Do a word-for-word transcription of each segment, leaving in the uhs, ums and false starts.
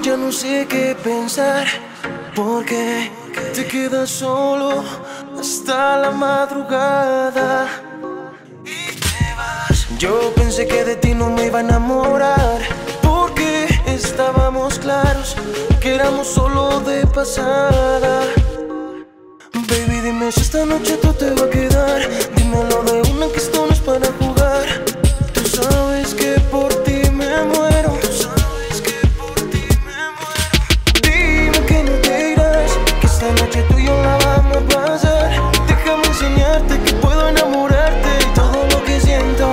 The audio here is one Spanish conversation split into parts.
yo ya no sé qué pensar, porque te quedas solo hasta la madrugada y te vas. Yo pensé que de ti no me iba a enamorar, porque estábamos claros que éramos solo de pasada. Baby, dime si esta noche tú te vas a quedar. Dímelo de una, que esto no es para jugar. Tú sabes que por ti me muero. Tú sabes que por ti me muero. Dime que no te irás, que esta noche tú y yo la vamos a pasar. Déjame enseñarte que puedo enamorarte y todo lo que siento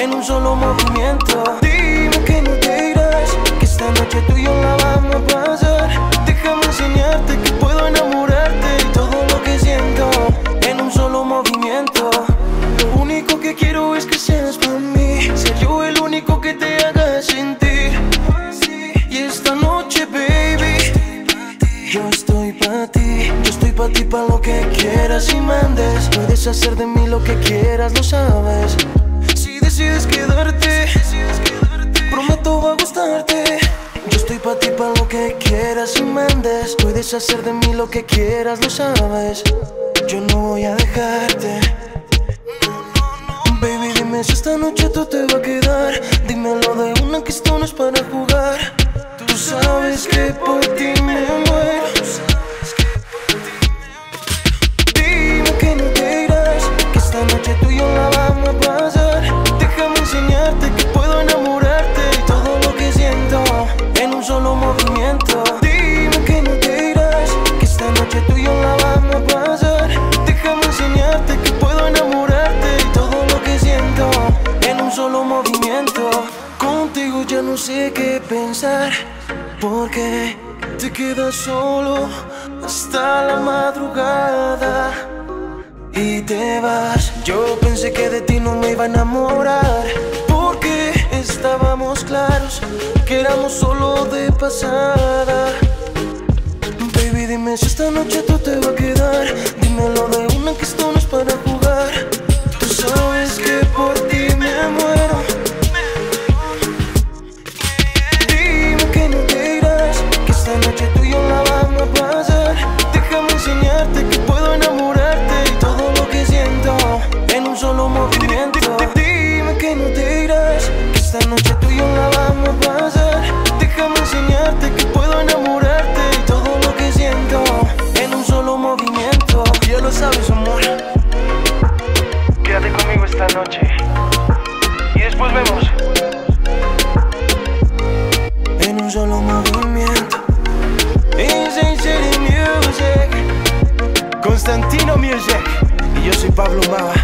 en un solo movimiento. Dime que no te irás, que esta noche tú y yo la vamos a pasar. Déjame enseñarte que puedo enamorarte y todo lo que siento en un solo movimiento. Lo único que quiero es que seas para mí, ser yo el único que te haga sentir. Y esta noche, baby, yo estoy para ti. Yo estoy para ti, para lo que quieras y mandes. Puedes hacer de mí lo que quieras, lo sabes. Si decides quedarte, prometo va a gustarte. Yo estoy para ti, para lo que quieras y mandes. Puedes hacer de mí lo que quieras, lo sabes. Yo no voy a dejarte. Baby, dime si esta noche tú te vas a quedar. Dímelo de una, que esto no es para jugar. Tú sabes que por ti me muero. Dime que no te irás, que esta noche tú y yo la vamos a pasar. Déjame enseñarte que puedo enamorarte y todo lo que siento en un solo movimiento. Dime que no te irás, que esta noche tú y yo la vamos a pasar. Déjame enseñarte que puedo enamorarte y todo lo que siento en un solo movimiento. Contigo ya no sé qué pensar, porque te quedas solo hasta la madrugada y te vas. Yo pensé que de ti no me iba a enamorar, porque estábamos claros que éramos solo de pasada. Baby, dime si esta noche tú te vas a quedar. Dímelo de una, que esto no es para jugar. Tú sabes que por ti me muero. Dime que no te irás, que esta noche tú y yo la vamos a pasar. Déjame enseñarte que puedo enamorarte y todo lo que siento en un solo movimiento. Dime que no te irás, que esta noche tú y yo la vamos a pasar. Déjame enseñarte que puedo enamorarte y todo lo que siento en un solo movimiento. Ya lo sabes, amor. Quédate conmigo esta noche y después vemos. En un solo movimiento. En City Music, Constantino Music. Y yo soy Pablo Mava.